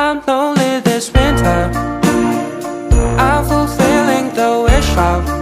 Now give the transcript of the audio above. I'm lonely this winter. I'm fulfilling the wish of